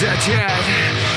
Dead yet.